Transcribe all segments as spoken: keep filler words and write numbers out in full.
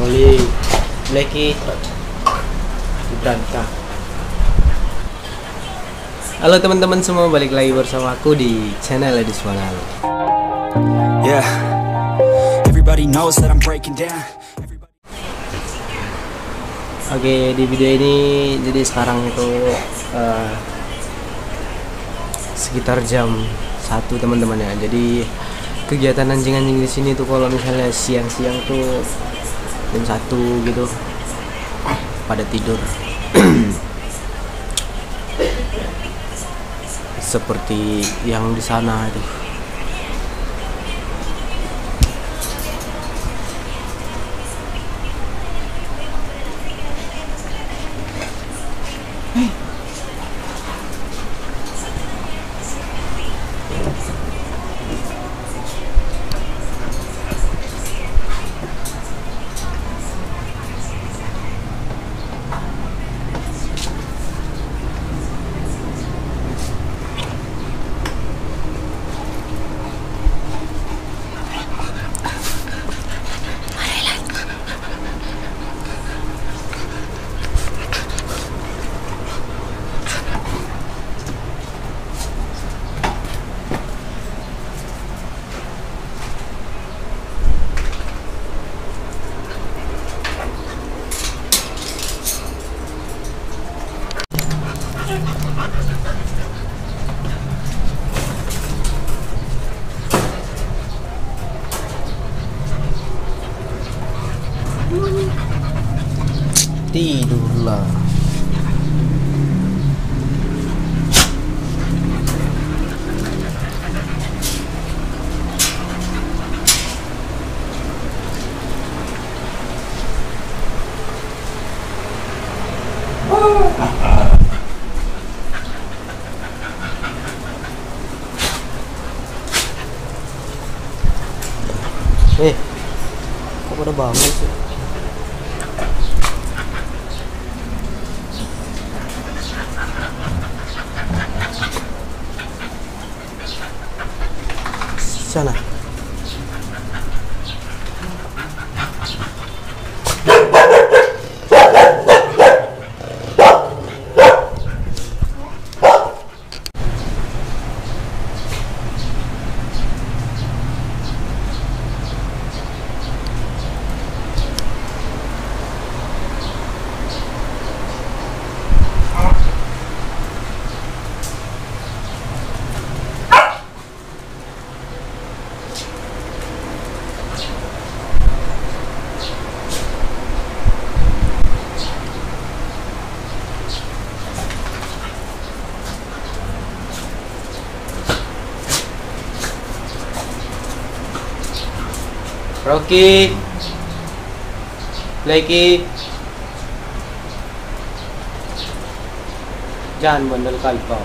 Boleh lagi berantah. Halo teman-teman semua, balik lagi bersama aku di channel Ledis Manalu. Yeah, everybody knows that I'm breaking down. Oke, okay, di video ini jadi sekarang itu uh, sekitar jam satu teman-teman ya. Jadi kegiatan anjing-anjing di sini tuh kalau misalnya siang-siang tuh jam satu gitu pada tidur seperti yang di sana itu. Tidurlah. Eh, kok udah bangun sih? Sana. Rocky, Leki, jangan bandel kalpa.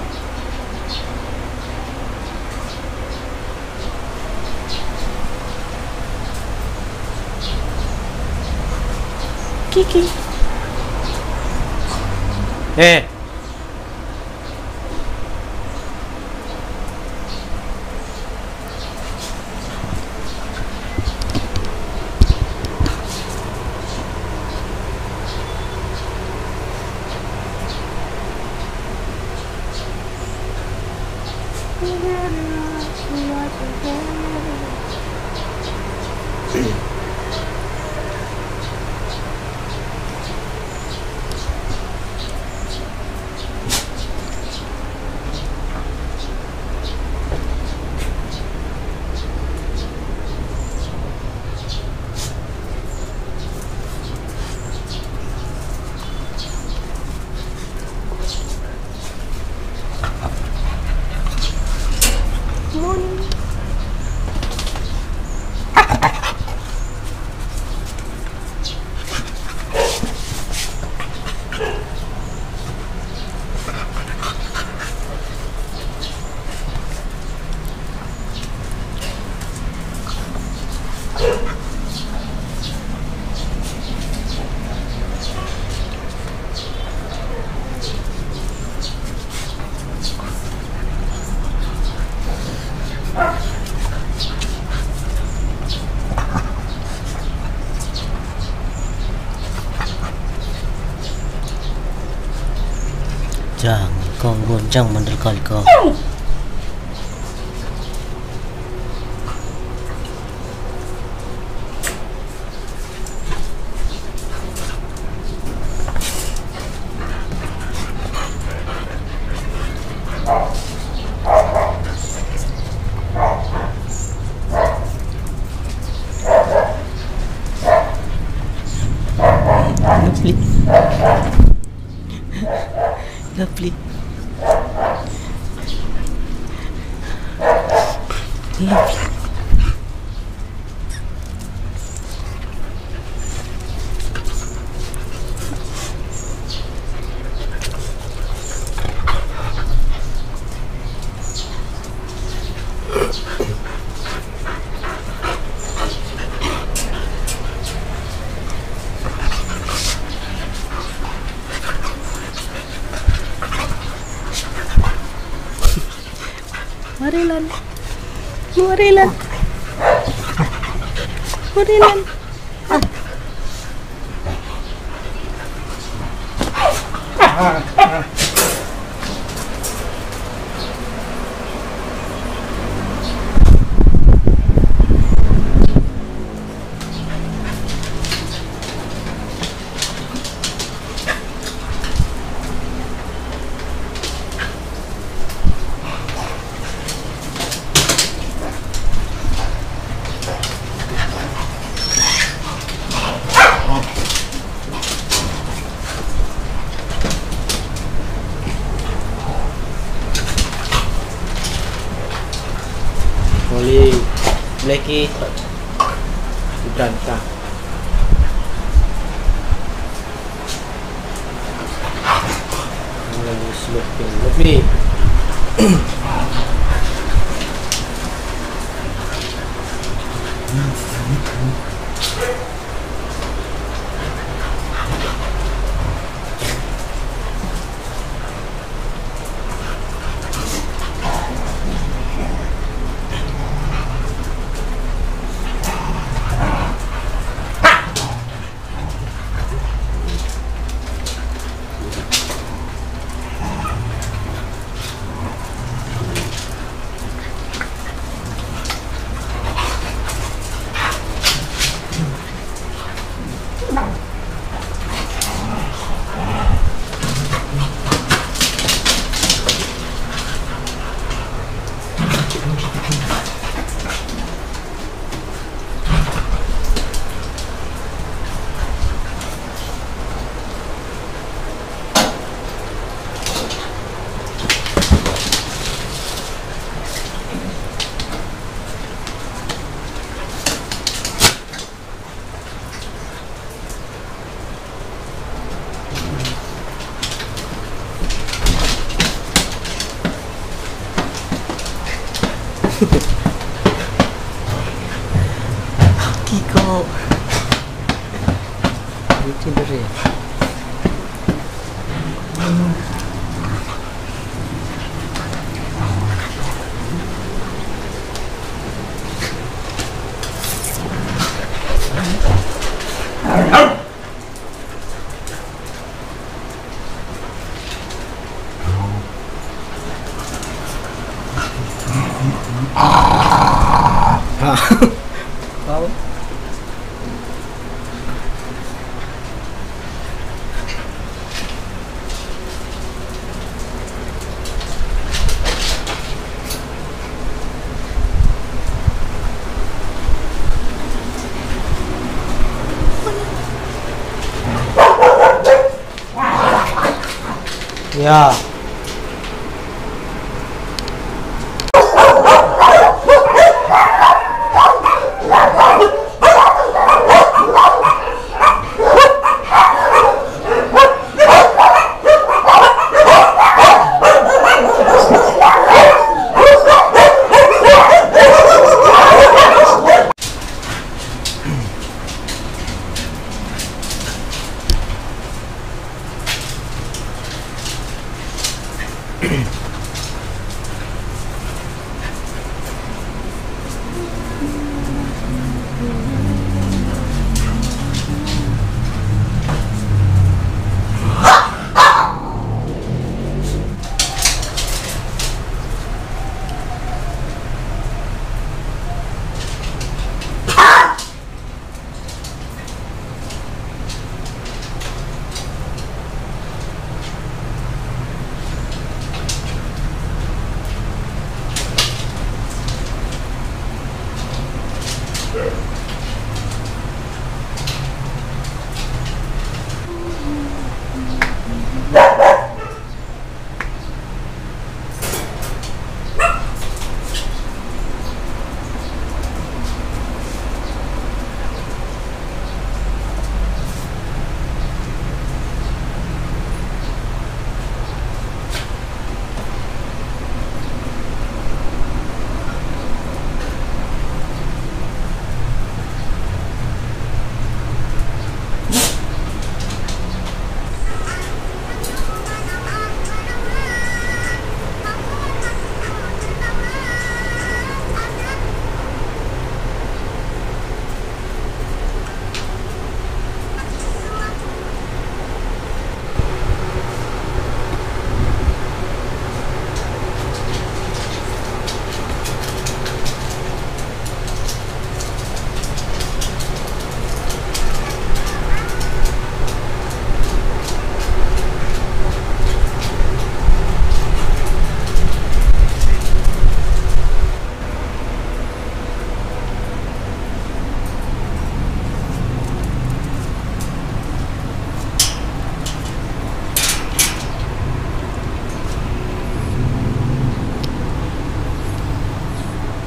Kiki. Eh. Jang mandal kali kau. Lovely. Lovely. Marilan, Marilan, Marilan. Ah. Ah, ah. Boleh lagi berantah. Mulai slow lebih. Kiko, itu beri. Wow. Ya.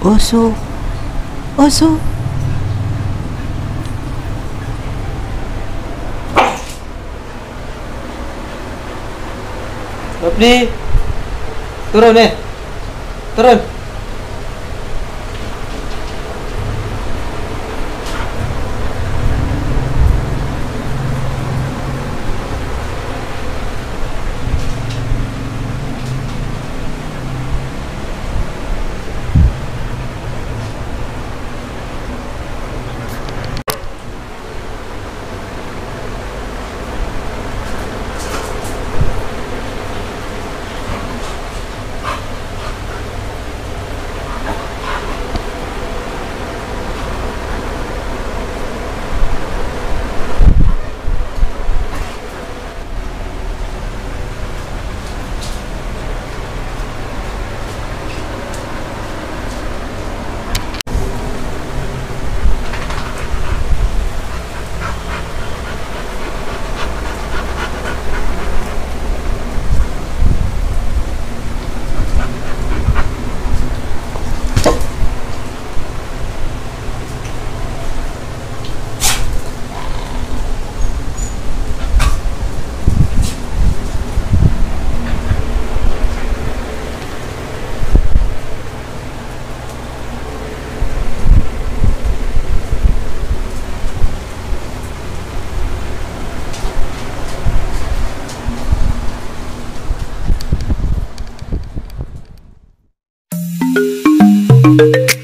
Oso, Oso. Apni, turun nih, turun. Thank you.